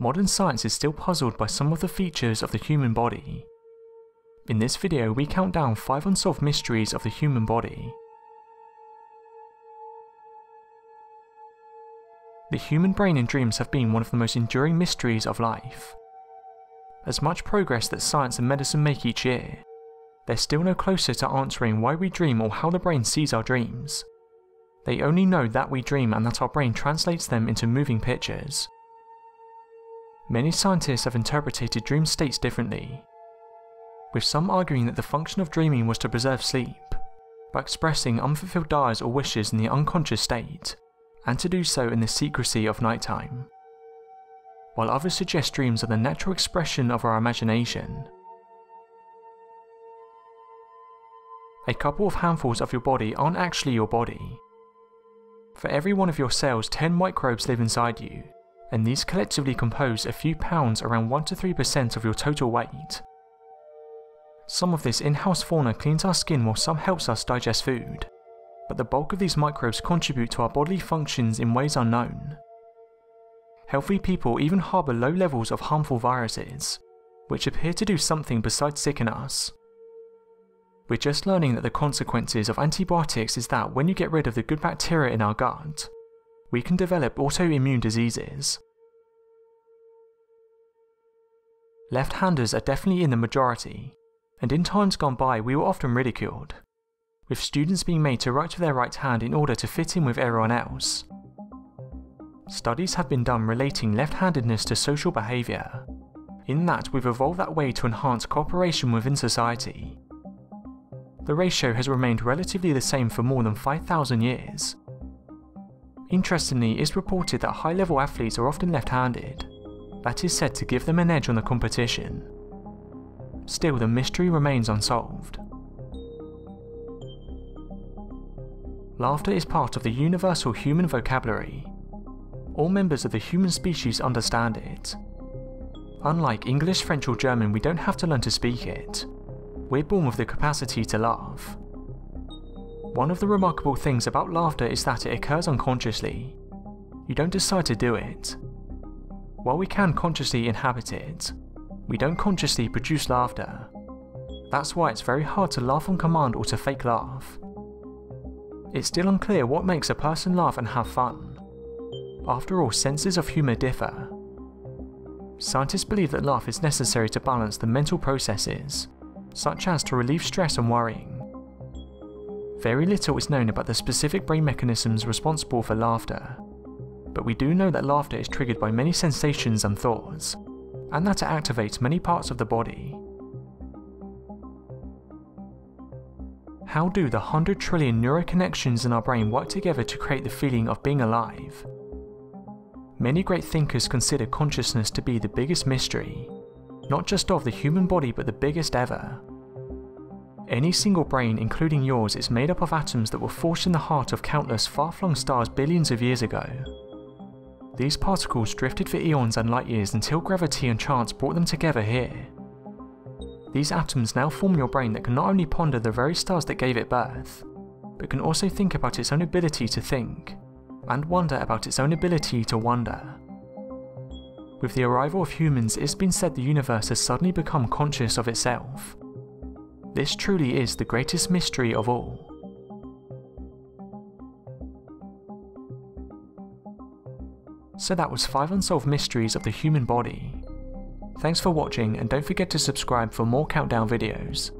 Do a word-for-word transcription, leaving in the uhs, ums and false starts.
modern science is still puzzled by some of the features of the human body. In this video, we count down five unsolved mysteries of the human body. The human brain and dreams have been one of the most enduring mysteries of life. As much progress that science and medicine make each year, they're still no closer to answering why we dream or how the brain sees our dreams. They only know that we dream and that our brain translates them into moving pictures. Many scientists have interpreted dream states differently, with some arguing that the function of dreaming was to preserve sleep, by expressing unfulfilled desires or wishes in the unconscious state, and to do so in the secrecy of nighttime, while others suggest dreams are the natural expression of our imagination. A couple of handfuls of your body aren't actually your body. For every one of your cells, ten microbes live inside you, and these collectively compose a few pounds, around one to three percent of your total weight. Some of this in-house fauna cleans our skin while some helps us digest food, but the bulk of these microbes contribute to our bodily functions in ways unknown. Healthy people even harbour low levels of harmful viruses, which appear to do something besides sicken us. We're just learning that the consequences of antibiotics is that when you get rid of the good bacteria in our gut, we can develop autoimmune diseases. Left-handers are definitely in the majority, and in times gone by we were often ridiculed, with students being made to write with their right hand in order to fit in with everyone else. Studies have been done relating left-handedness to social behaviour, in that we've evolved that way to enhance cooperation within society. The ratio has remained relatively the same for more than five thousand years. Interestingly, it's reported that high-level athletes are often left-handed. That is said to give them an edge on the competition. Still, the mystery remains unsolved. Laughter is part of the universal human vocabulary. All members of the human species understand it. Unlike English, French or German, we don't have to learn to speak it. We're born with the capacity to laugh. One of the remarkable things about laughter is that it occurs unconsciously. You don't decide to do it. While we can consciously inhabit it, we don't consciously produce laughter. That's why it's very hard to laugh on command or to fake laugh. It's still unclear what makes a person laugh and have fun. After all, senses of humour differ. Scientists believe that laugh is necessary to balance the mental processes, such as to relieve stress and worrying. Very little is known about the specific brain mechanisms responsible for laughter, but we do know that laughter is triggered by many sensations and thoughts, and that it activates many parts of the body. How do the one hundred trillion neuroconnections in our brain work together to create the feeling of being alive? Many great thinkers consider consciousness to be the biggest mystery, not just of the human body, but the biggest ever. Any single brain, including yours, is made up of atoms that were forged in the heart of countless far-flung stars billions of years ago. These particles drifted for eons and light years until gravity and chance brought them together here. These atoms now form your brain that can not only ponder the very stars that gave it birth, but can also think about its own ability to think, and wonder about its own ability to wonder. With the arrival of humans, it's been said the universe has suddenly become conscious of itself. This truly is the greatest mystery of all. So that was five unsolved mysteries of the human body. Thanks for watching, and don't forget to subscribe for more countdown videos.